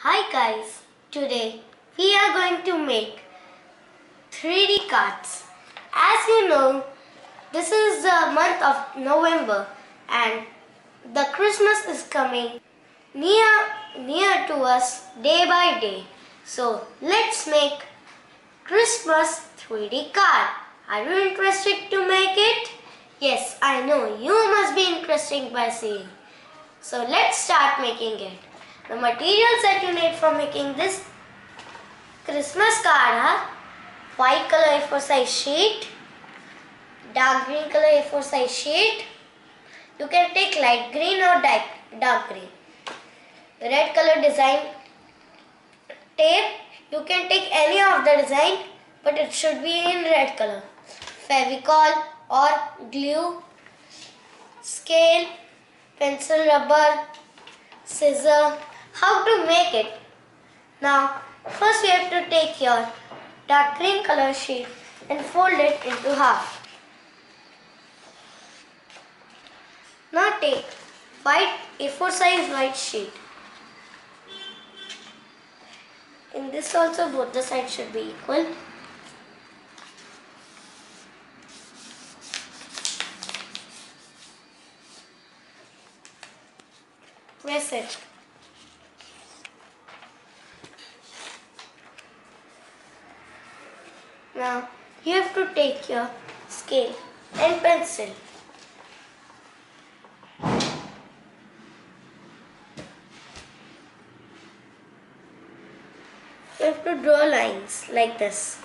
Hi guys, today we are going to make 3D cards. As you know, this is the month of November and the Christmas is coming near to us day by day. So let's make Christmas 3D card. Are you interested to make it? Yes, I know you must be interested by seeing. So let's start making it. The materials that you need for making this Christmas card are white color A4 size sheet, dark green color A4 size sheet. You can take light green or dark green. Red color design tape. You can take any of the design, but it should be in red color. Fevicol or glue, scale, pencil rubber, scissor. How to make it? Now, first you have to take your dark green color sheet and fold it into half. Now take white A4 size white sheet. In this also both the sides should be equal. Press it. Now you have to take your scale and pencil. You have to draw lines like this.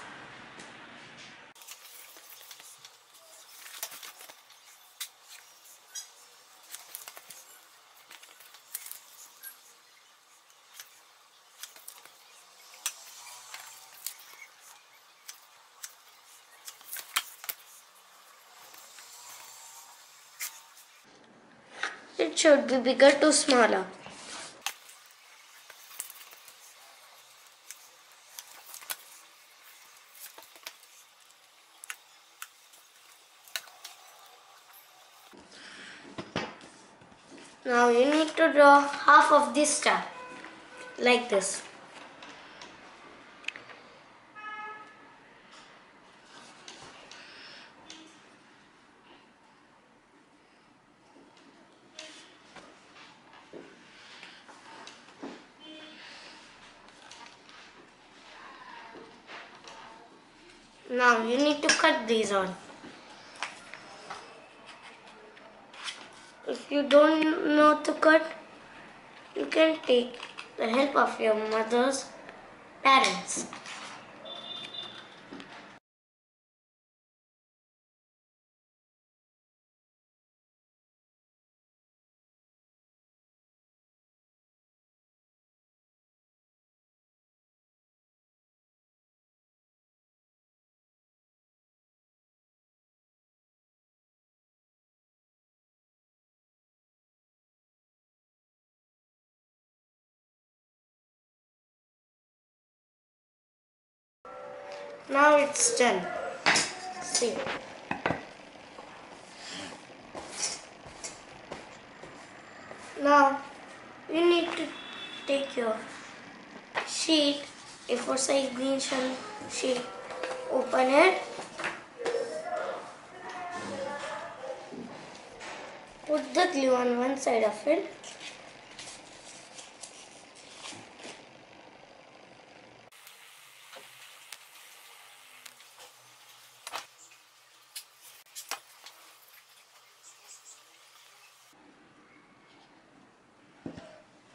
It should be bigger to smaller. Now you need to draw half of this star like this. Now you need to cut these on. If you don't know to cut, you can take the help of your mother's parents. Now it's done. See. Now you need to take your sheet, A4 size green sheet, open it, put the glue on one side of it.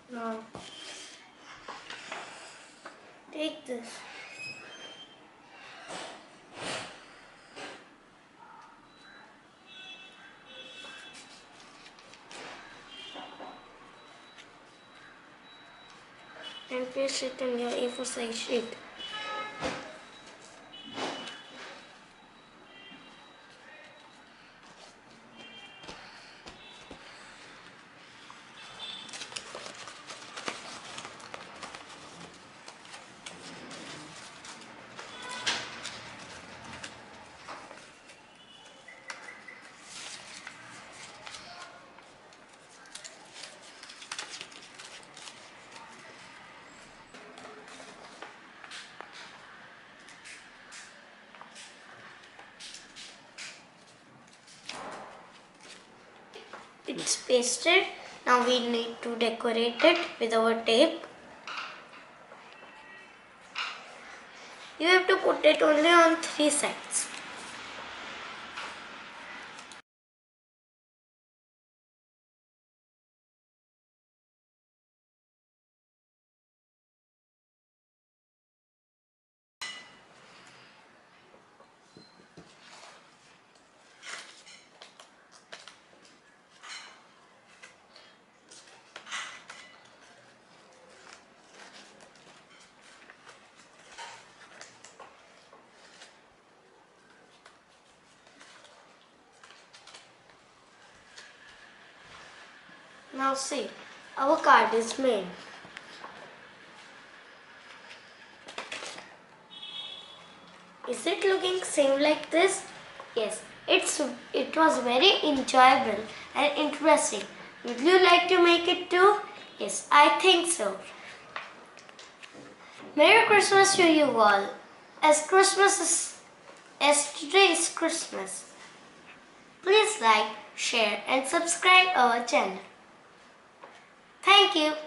Now, take this. And paste it in your A4 size sheet. it's pasted. Now we need to decorate it with our tape. You have to put it only on 3 sides. Now see, our card is made. Is it looking same like this? Yes, it was very enjoyable and interesting. Would you like to make it too? Yes, I think so. Merry Christmas to you all. As today is Christmas. Please like, share and subscribe our channel. Thank you.